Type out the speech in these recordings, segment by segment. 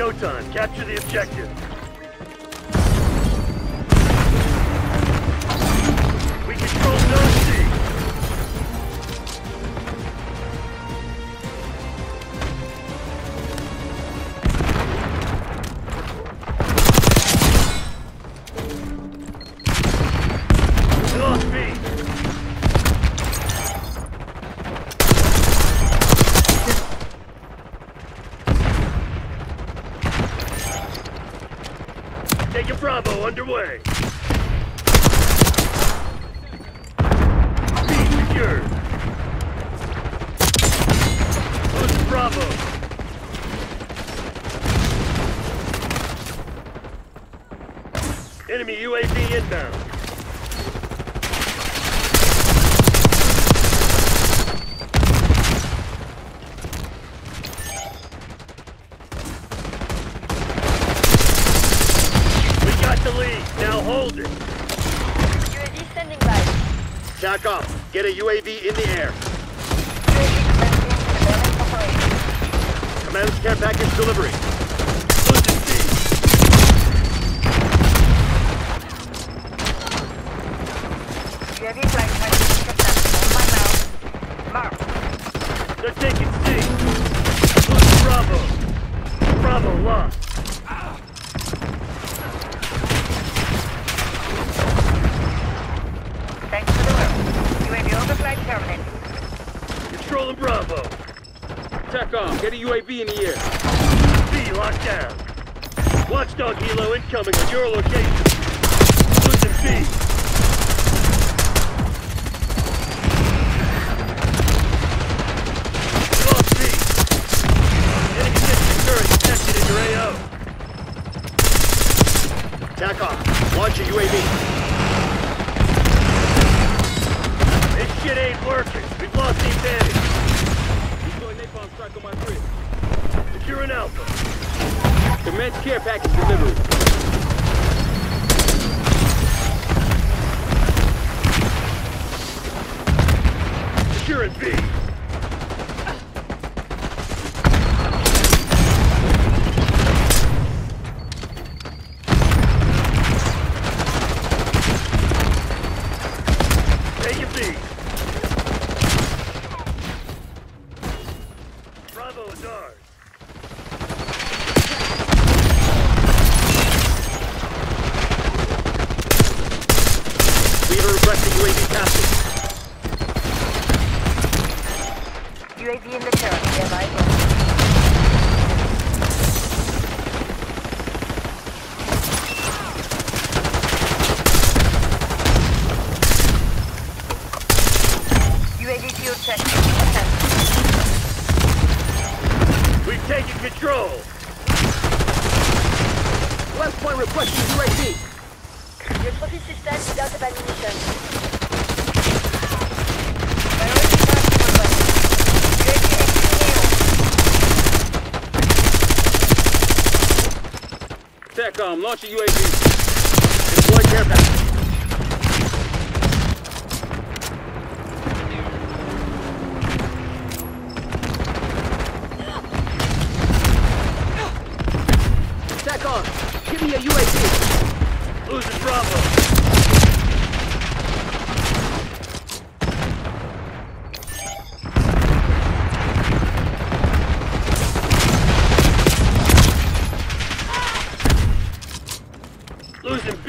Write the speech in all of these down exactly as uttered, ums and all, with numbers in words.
go time. Capture the objective. We control Zone C. Bravo underway. Speed secured. Post Bravo. Enemy U A V inbound. TACCOM, get a U A V in the air. Command's care package delivery. Emergency. They're taking C. Bravo. Bravo lost. Control and Bravo. TACCOM, get a U A V in the air. B locked down. Watchdog Helo incoming on your location. Losing B. Lost B. Enemy system turret detected in your A O. TACCOM, launch a U A V. This shit ain't working. We've lost the advantage. On my bridge. Securing Alpha. Commence care package delivery. Securing B. Taking B. Bravo is ours. Weaver requesting U A V capture. U A V in the turret, nearby. U A V fuel check. We've taken control! West Point requesting U A V! Your trophy system is out of ammunition. Priority target request. U A V active. TACCOM, launch a U A V. Deploy care package. Give me a U A V. Losing Bravo. Losing B.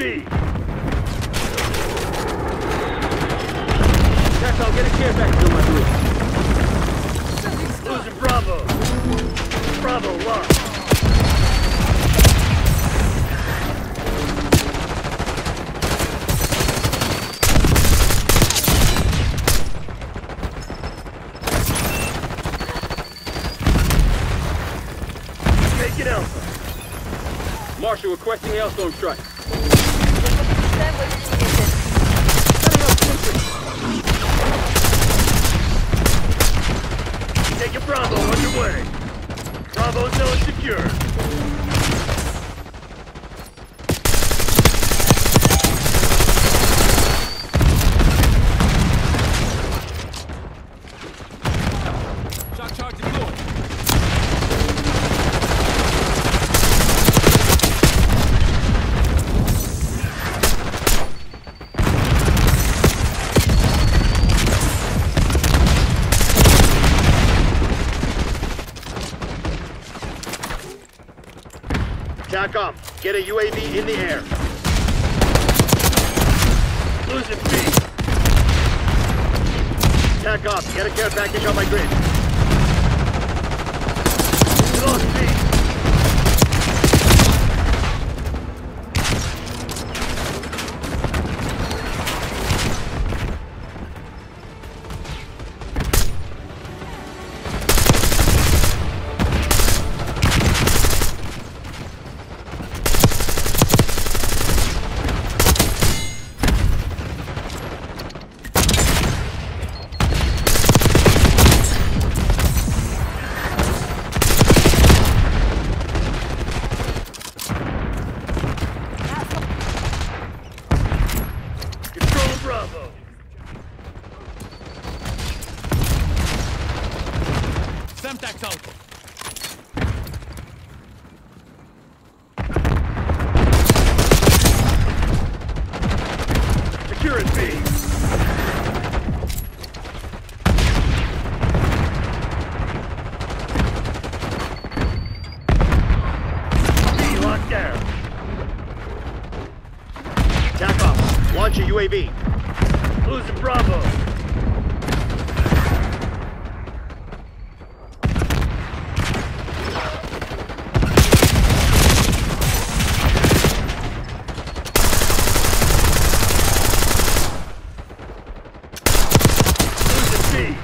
That's all. Get a care back to my group. Losing Bravo. Bravo lost. Marshal requesting hailstorm strike. Take a Bravo underway. Bravo zone secure. Shock charge deployed. TACCOM, get a U A V in the air. Losing speed. TACCOM, get a care package on my grid. Lost speed. U A V. Losing Bravo. Losing C.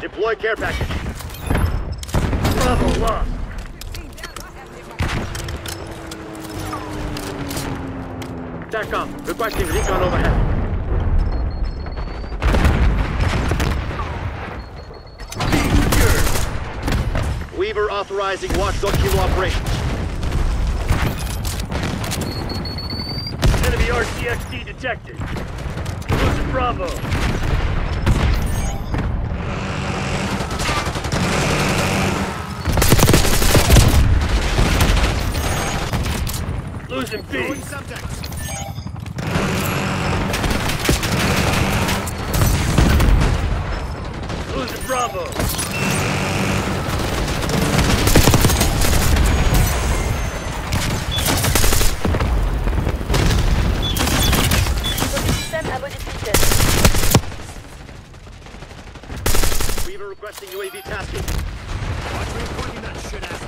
Deploy care package. Bravo lost. TACCOM, requesting recon overhead. Be secured. Weaver authorizing Watchdog kilo operations. Enemy R C X D detected. Losing Bravo. Losing B. Bravo! Weaver requesting U A V tasking. Watch me pointing that shit ass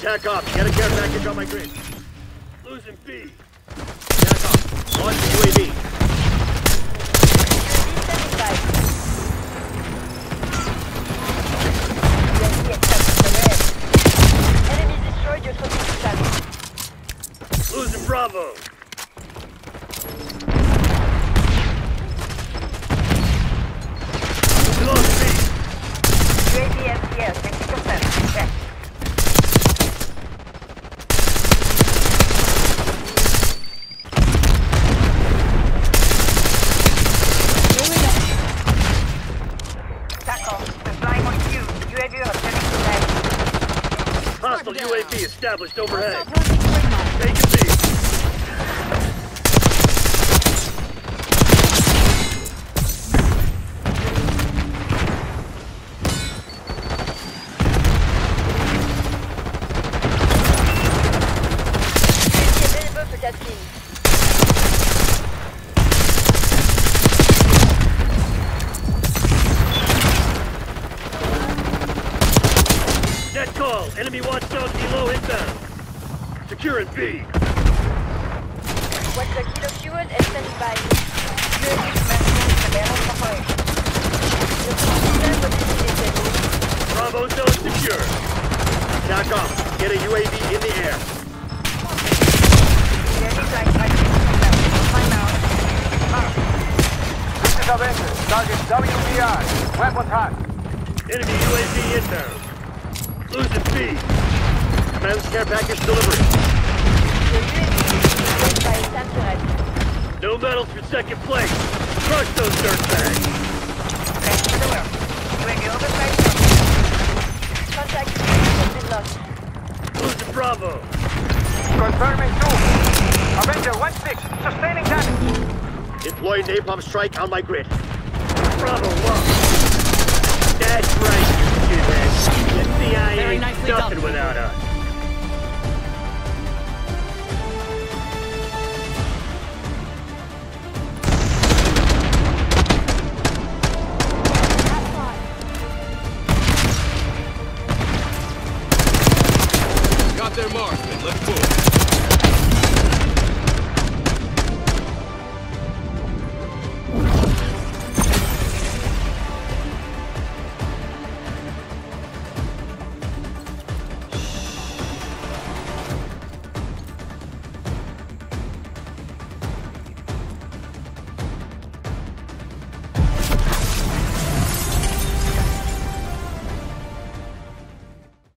TACCOM, get a care package on my grid. Losing B. TACCOM, launch the U A V. Enemy destroyed your station. Losing Bravo. U A V established overhead. Take a seat. Enemy Watchdog below inbound. Securing B. Watchdog kilo fuel and standing by. Bravo zone secure. Attack off. Get a U A V in the air. This is our engine. Target W P I. Weapon hot. Enemy U A V inbound. Losing B. Advanced care package delivery. No medals for second place. Crush those dirtbags. Contact is lost. Lose to Bravo. Confirming two. Avenger one six, sustaining damage. Deploy napalm strike on my grid. Bravo one. That's right. The C I A ain't nothing without us. Got their marksman, let's move.